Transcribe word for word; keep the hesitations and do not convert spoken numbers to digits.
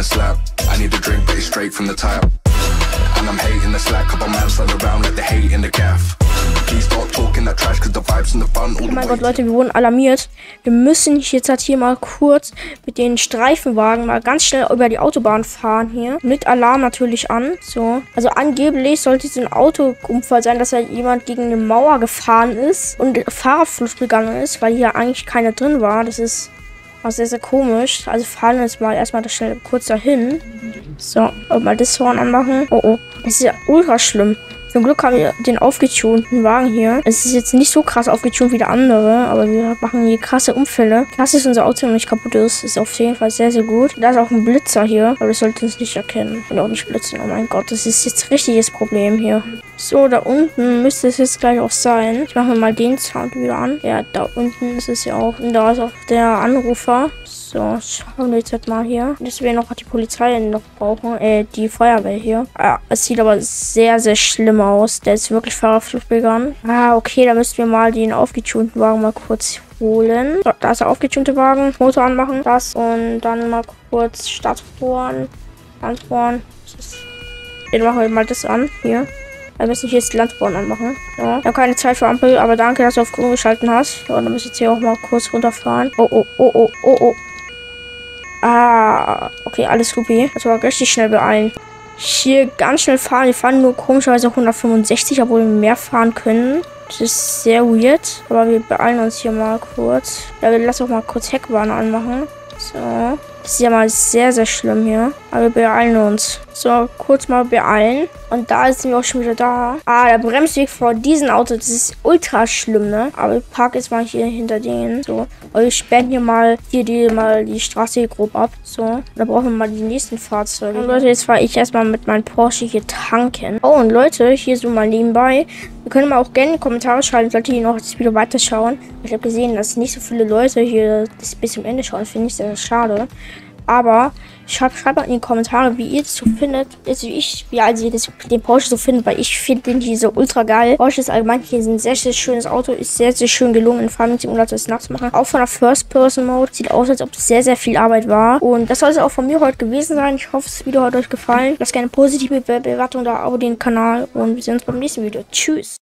the slap. I need a drink, but it's straight from the tap. And I'm hating the slack, couple man slide around like the hate in the gaff. Please stop talking that trash, cause the vibes in the fun. Oh mein Gott, Leute, wir wurden alarmiert. Wir müssen jetzt halt hier mal kurz mit den Streifenwagen mal ganz schnell über die Autobahn fahren hier. Mit Alarm natürlich an. So. Also angeblich sollte es ein Autounfall sein, dass da jemand gegen eine Mauer gefahren ist und Fahrerflucht gegangen ist, weil hier eigentlich keiner drin war. Das ist auch sehr, sehr komisch. Also fahren wir jetzt mal erstmal schnell kurz dahin. So, mal das Horn anmachen. Oh, oh. Das ist ja ultra schlimm. Zum Glück haben wir den aufgetunten Wagen hier. Es ist jetzt nicht so krass aufgetunt wie der andere, aber wir machen hier krasse Unfälle. Krass, dass unser Auto nicht kaputt ist. Ist auf jeden Fall sehr, sehr gut. Da ist auch ein Blitzer hier, aber das sollte uns nicht erkennen. Und auch nicht blitzen. Oh mein Gott, das ist jetzt ein richtiges Problem hier. So, da unten müsste es jetzt gleich auch sein. Ich mache mal den Sound wieder an. Ja, da unten ist es ja auch. Und da ist auch der Anrufer. So, schauen wir jetzt halt mal hier. Dass wir noch die Polizei noch brauchen. Äh, die Feuerwehr hier. Ah, es sieht aber sehr, sehr schlimm aus. Der ist wirklich Fahrerflucht begangen. Ah, okay, da müssen wir mal den aufgetunten Wagen mal kurz holen. So, da ist der aufgetunte Wagen. Motor anmachen, das. Und dann mal kurz Startsporen. Landsporen. Jetzt machen wir mal das an. Hier. Wir müssen hier jetzt die Landsporen anmachen. Ja. Ich habe keine Zeit für Ampel, aber danke, dass du auf Grün geschalten hast. Ja, und dann müssen wir jetzt hier auch mal kurz runterfahren. Oh, oh, oh, oh, oh, oh. Ah, okay, alles Ruby. Das war richtig schnell beeilen. Hier ganz schnell fahren. Wir fahren nur komischerweise hundertfünfundsechzig, obwohl wir mehr fahren können. Das ist sehr weird. Aber wir beeilen uns hier mal kurz. Ja, wir lassen auch mal kurz Heckwarner anmachen. So. Das ist ja mal sehr, sehr schlimm hier. Aber wir beeilen uns. So, kurz mal beeilen. Und da sind wir auch schon wieder da. Ah, der Bremsweg vor diesem Auto, das ist ultra schlimm, ne? Aber ich park jetzt mal hier hinter denen. So, und wir sperren hier mal hier die, mal die Straße hier grob ab. So, da brauchen wir mal die nächsten Fahrzeuge. Und Leute, jetzt fahre ich erstmal mit meinem Porsche hier tanken. Oh, und Leute, hier so mal nebenbei. Wir können mal auch gerne in die Kommentare schreiben, sollte ihr noch das Video weiterschauen. Ich habe gesehen, dass nicht so viele Leute hier das bis zum Ende schauen. Finde ich sehr schade. Aber schreibt, schreibt mal in die Kommentare, wie ihr das so findet. Also ich, wie also ihr das, den Porsche so findet, weil ich finde den hier so ultra geil. Porsche ist allgemein hier ein sehr, sehr schönes Auto. Ist sehr, sehr schön gelungen, in Farming Simulator das nachzumachen. Auch von der First-Person-Mode. Sieht aus, als ob das sehr, sehr viel Arbeit war. Und das soll es auch von mir heute gewesen sein. Ich hoffe, das Video hat euch gefallen. Lasst gerne positive Be Bewertung da, abonniert den Kanal. Und wir sehen uns beim nächsten Video. Tschüss.